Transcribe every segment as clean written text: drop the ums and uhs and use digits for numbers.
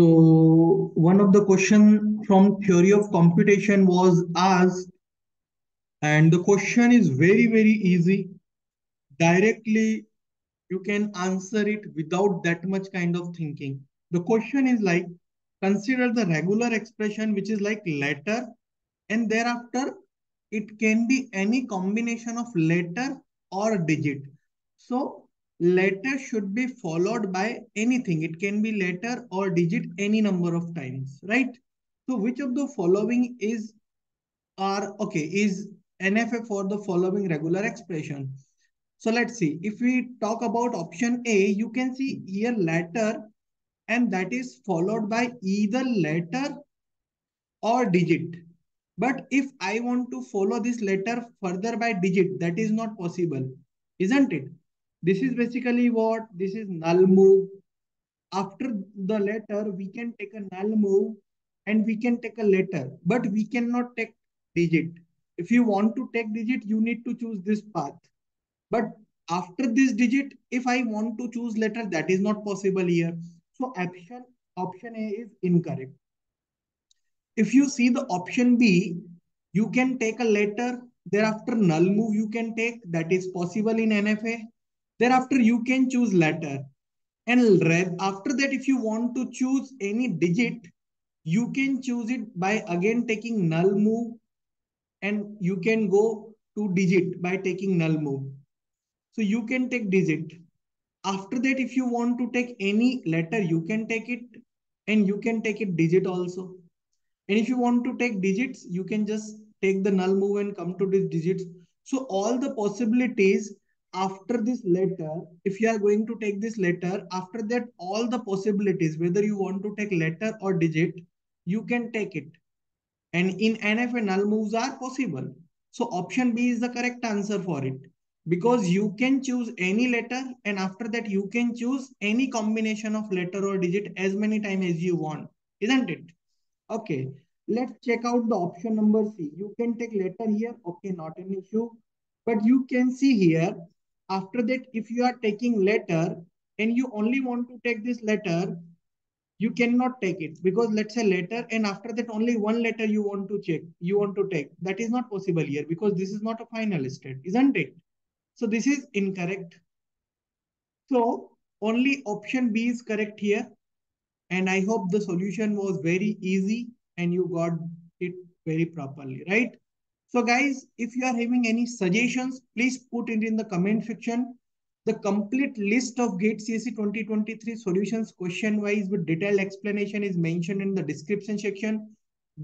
So one of the question from theory of computation was asked, and the question is very, very easy. Directly you can answer it without that much kind of thinking. The question is like, consider the regular expression which is like letter, and thereafter it can be any combination of letter or digit. So letter should be followed by anything. It can be letter or digit any number of times, right? So which of the following is NFA for the following regular expression? So let's see. If we talk about option A, you can see here letter, and that is followed by either letter or digit. But if I want to follow this letter further by digit, that is not possible, isn't it? This is basically what? This is null move. After the letter, we can take a null move and we can take a letter, but we cannot take digit. If you want to take digit, you need to choose this path. But after this digit, if I want to choose letter, that is not possible here. So option A is incorrect. If you see the option B, you can take a letter, thereafter null move you can take, that is possible in NFA. Thereafter, you can choose letter, and after that, if you want to choose any digit, you can choose it by again taking null move, and you can go to digit by taking null move. So you can take digit. After that, if you want to take any letter, you can take it, and you can take it digit also. And if you want to take digits, you can just take the null move and come to this digits. So all the possibilities after this letter, if you are going to take this letter, after that all the possibilities, whether you want to take letter or digit, you can take it. And in NFA, null moves are possible. So option B is the correct answer for it, because you can choose any letter, and after that you can choose any combination of letter or digit as many times as you want, isn't it? Okay, let's check out the option number C. You can take letter here. Okay, not an issue. But you can see here, after that, if you are taking letter and you only want to take this letter, you cannot take it, because let's say letter, and after that only one letter you want to check, you want to take. That is not possible here, because this is not a final state, isn't it? So this is incorrect. So only option B is correct here. And I hope the solution was very easy and you got it very properly, right? So guys, if you are having any suggestions, please put it in the comment section. The complete list of GATE CSE 2023 solutions question-wise with detailed explanation is mentioned in the description section.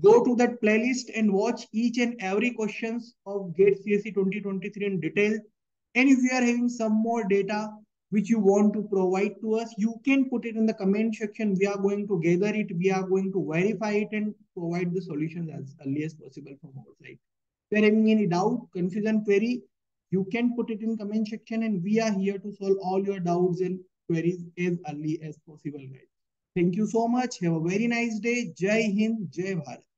Go to that playlist and watch each and every questions of GATE CSE 2023 in detail. And if you are having some more data which you want to provide to us, you can put it in the comment section. We are going to gather it, we are going to verify it and provide the solutions as early as possible from our side. If you are having any doubt, confusion, query, you can put it in comment section, and we are here to solve all your doubts and queries as early as possible, guys. Thank you so much. Have a very nice day. Jai Hind, Jai Bharat.